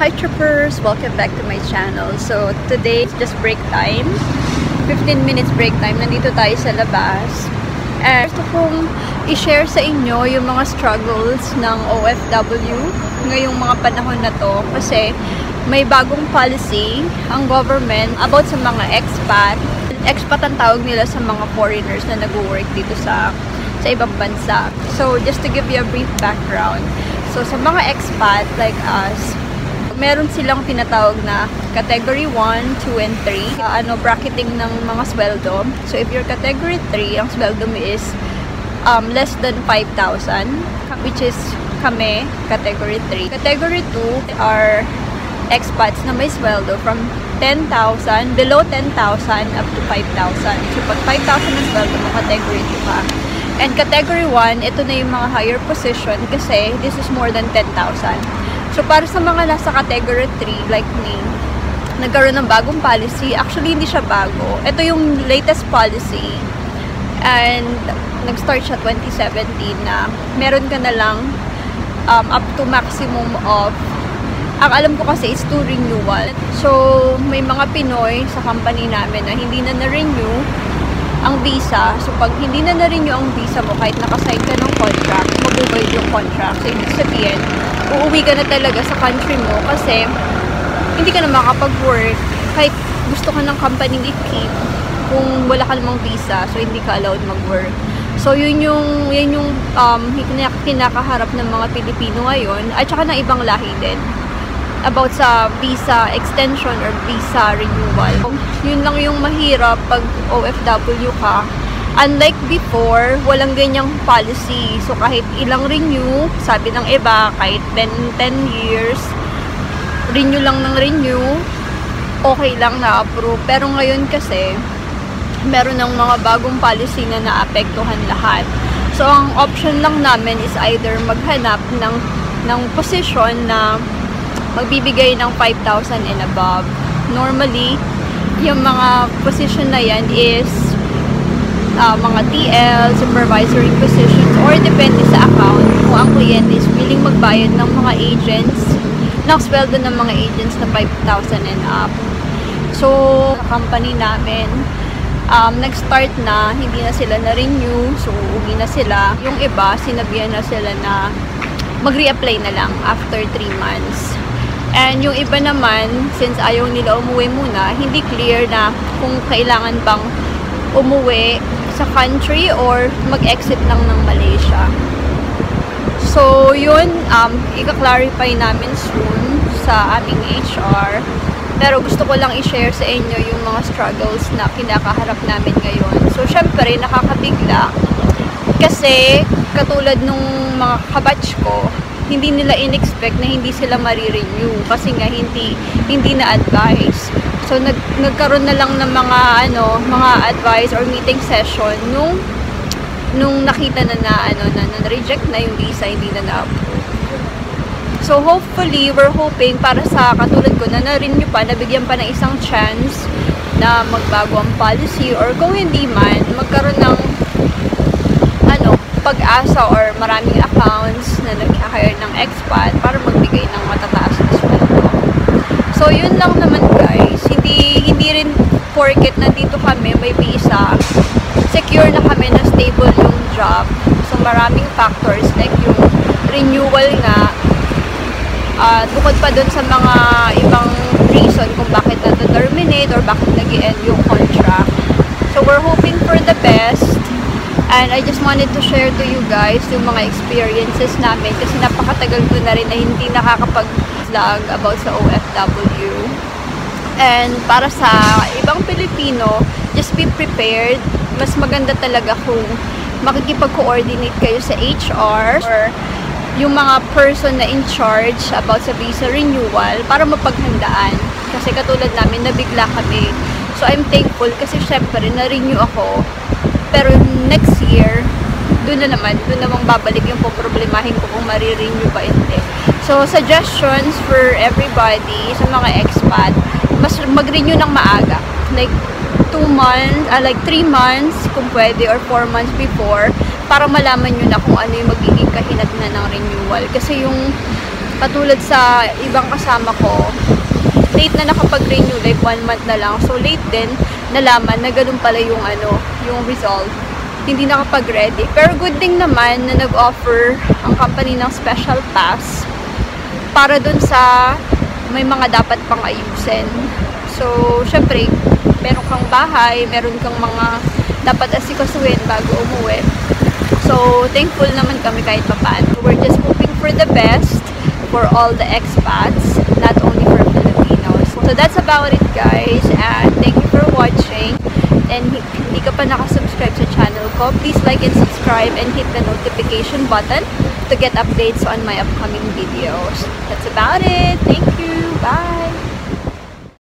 Hi trippers! Welcome back to my channel. So today is just break time, 15 minutes break time. Nandito tayo sa labas. And gusto kong i-share sa inyo yung mga struggles ng OFW ngayong mga panahon na to. Kasi may bagong policy ang government about sa mga expat. Expat ang tawag nila sa mga foreigners na nag-work dito sa ibang bansa. So just to give you a brief background. So sa mga expat like us, meron silang tinatawag na category 1, 2, and 3. Bracketing ng mga sweldo. So if you're category 3, ang sweldo mo is less than 5,000, which is kami, category 3. Category 2 are expats na may sweldo from 10,000, below 10,000 up to 5,000. So pag 5,000 ang sweldo mo, category 2 pa. And category 1, ito na yung mga higher position kasi this is more than 10,000. So para sa mga nasa category 3 like me, nagkaroon ng bagong policy. Actually, hindi siya bago. Ito yung latest policy. And nag-start siya 2017 na meron ka na lang up to maximum of, ang alam ko kasi is 2 renewal. So may mga Pinoy sa company namin na hindi na na-renew ang visa. So pag hindi na na-renew ang visa mo, kahit nakasign ka ng contract, mag-void yung contract. So ibig sabihin, uuwi ka na talaga sa country mo kasi hindi ka na makapag-work. Kahit gusto ka ng company i-keep, kung wala ka namang visa, so hindi ka allowed mag-work. So yun yung kinakaharap ng mga Pilipino ngayon at saka ng ibang lahi din about sa visa extension or visa renewal. Yun lang yung mahirap pag OFW ka. Unlike before, walang ganyang policy. So kahit ilang renew, sabi ng iba, kahit 10 years, renew lang ng renew, okay lang na-approve. Pero ngayon kasi, meron ng mga bagong policy na naapektuhan lahat. So ang option lang namin is either maghanap ng position na magbibigay ng 5,000 and above. Normally, yung mga position na yan is mga TL, supervisory positions, or depende sa account kung ang client is willing magbayad ng mga agents, naksweldo ng mga agents na 5,000 and up. So, company namin, nag-start na, hindi na sila na-renew, so uuwi na sila. Yung iba, sinabihan na sila na mag-reapply na lang after 3 months. And yung iba naman, since ayaw nila umuwi muna, hindi clear na kung kailangan bang umuwi sa country or mag-exit lang ng Malaysia. So yun, ika-clarify namin soon sa aming HR. Pero gusto ko lang i-share sa inyo yung mga struggles na kinakaharap namin ngayon. So syempre, nakakabigla. Kasi katulad nung mga kabatch ko, hindi nila in-expect na hindi sila marirenew kasi nga hindi na advice. So nagkaroon na lang ng mga advice or meeting session nung nakita na reject na yung visa, hindi na na-approve. So hopefully we're hoping para sa katulad ko na na-renew pa, nabigyan pa ng isang chance na magbago ang policy or kung hindi man magkaroon ng pag-asa or maraming accounts na nag-hire ng expat para magbigay ng matataas na sweldo. So yun lang naman guys, hindi rin porket nandito kami, may visa, secure na kami na stable yung job. So maraming factors like yung renewal nga, bukod pa dun sa mga ibang reason kung bakit na-terminate or bakit nag-i-end yung contract. So we're hoping for the best. And I just wanted to share to you guys yung mga experiences namin kasi napakatagal ko na rin na hindi nakakapag-vlog about sa OFW. And para sa ibang Pilipino, just be prepared. Mas maganda talaga kung makikipag-coordinate kayo sa HR or yung mga person na in charge about sa visa renewal para mapaghandaan. Kasi katulad namin, nabigla kami. So I'm thankful kasi syempre na-renew ako. Pero next year, doon namang babalik yung poproblemahin ko kung marirenew ba hindi. So, suggestions for everybody, sa mga expat, mas mag-renew ng maaga. Like, 3 months, kung pwede, or 4 months before, para malaman nyo na kung ano yung magiging kahinatnan ng renewal. Kasi yung Katulad sa ibang kasama ko, late na nakapag-renew, like 1 month na lang. So late din, nalaman na ganun pala yung, yung result. Hindi nakapag-ready. Pero good thing naman na nag-offer ang company ng special pass para dun sa may mga dapat pang ayusin. So, syempre, meron kang bahay, meron kang mga dapat asikasuhin bago umuwi. So, thankful naman kami kahit papaano. We're just hoping for the best for all the expats, not only for Filipinos. So, that's about it, guys. And thank you for watching. And if hindi ka pa nakasubscribe sa channel ko, please like and subscribe and hit the notification button to get updates on my upcoming videos. That's about it. Thank you. Bye!